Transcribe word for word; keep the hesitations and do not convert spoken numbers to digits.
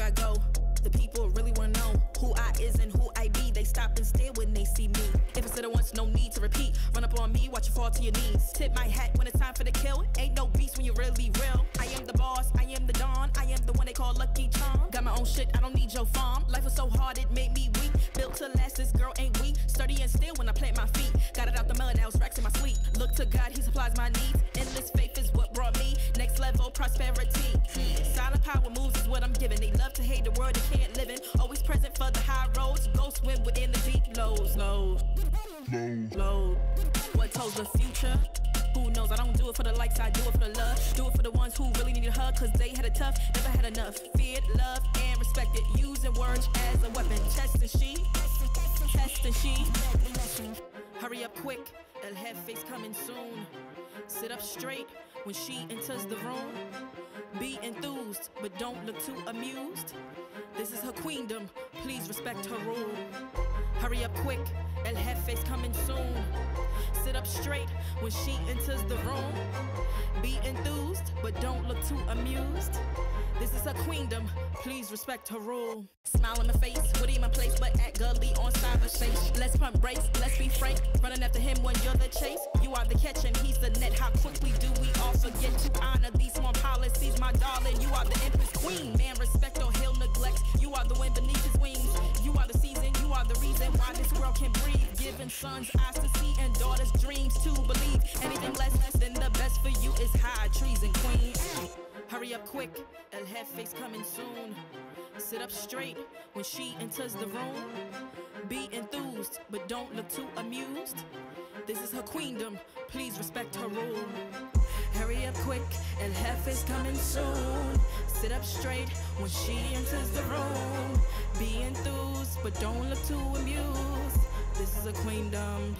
everywhere I go. The people really wanna know who I is and who I be. They stop and stare when they see me. If I said it once, no need to repeat. Run up on me, watch you fall to your knees. Tip my hat when it's time for the kill. Ain't no beast when you're really real. I am the boss, I am the don. I am the one they call Lucky Charm. Got my own shit, I don't need your farm. Life was so hard, it made me weak. Built to last, this girl ain't weak. Sturdy and still when I plant my feet. Got it out the mud, now it's racks in my suite. Look to God, he supplies my needs. Endless faith is what brought me next level prosperity. Silent power moves is what I'm giving. They love to hate the world, they can't live in. Always present for the high roads. Go swim within the deep lows, lows, lows, lows. What holds the future? Who knows? I don't do it for the likes, I do it for the love. Do it for the ones who really needed her, cause they had it tough, never had enough. Feared, loved, and respected. Using words as a weapon. Chest and she, chest and she. Hurry up quick, El Jefe's coming soon. Sit up straight when she enters the room. Be enthused, but don't look too amused. This is her queendom, please respect her rule. Hurry up quick, El Jefe's coming soon. Sit up straight when she enters the room. Be enthused, but don't look too amused. This is her queendom, please respect her rule. Smile in my face, hoodie in my place, but act gully on cyber face. Let's pump brakes, let's be frank. Running after him when you're the chase. You are the catch and he's the net. How quickly do we all forget to honor these sworn policies, my darling? You are the empress queen. Man, respect or he'll neglect. You are the wind beneath his wings. You are the season, you are the reason why this world can breathe. Giving sons eyes to see and daughters dreams to believe. Anything less than the best for you is high treason, queen. Hurry up quick, El Jefe's coming soon. Sit up straight when she enters the room. Be enthused, but don't look too amused. This is her queendom, please respect her rule. Hurry up quick, El Jefe's coming soon. Sit up straight when she enters the room. Be enthused, but don't look too amused. This is a queendom.